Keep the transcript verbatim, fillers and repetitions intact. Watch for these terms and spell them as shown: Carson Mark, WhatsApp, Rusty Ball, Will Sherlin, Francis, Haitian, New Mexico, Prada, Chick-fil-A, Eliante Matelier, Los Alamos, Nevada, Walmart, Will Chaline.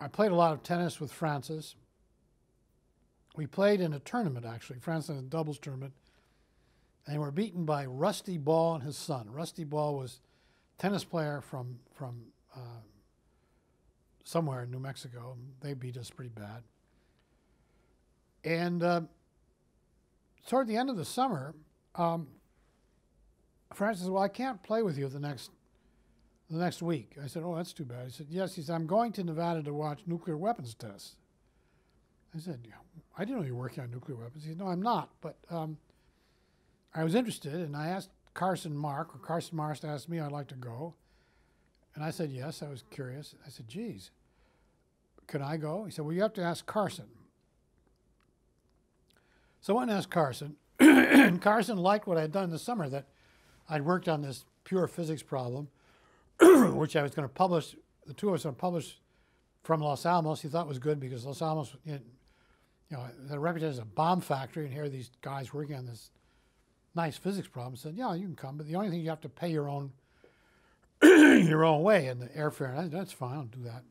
I played a lot of tennis with Francis. We played in a tournament, actually, Francis in a doubles tournament, and were beaten by Rusty Ball and his son. Rusty Ball was a tennis player from, from uh, somewhere in New Mexico. They beat us pretty bad. And uh, toward the end of the summer, um, Francis said, well, I can't play with you the next the next week. I said, oh, that's too bad. He said, yes. He said, I'm going to Nevada to watch nuclear weapons tests. I said, I didn't know you were working on nuclear weapons. He said, no, I'm not. But um, I was interested, and I asked Carson Mark, or Carson Mark asked me I'd like to go. And I said, yes, I was curious. I said, geez, can I go? He said, well, you have to ask Carson. So I went and asked Carson, and Carson liked what I had done this summer, that I'd worked on this pure physics problem, which I was going to publish, the two of us were going to publish from Los Alamos. He thought was good because Los Alamos, you know, had a reputation as a bomb factory, and here are these guys working on this nice physics problem. I said, yeah, you can come, but the only thing you have to pay your own your own way in the airfare. And I said, that's fine, I'll do that.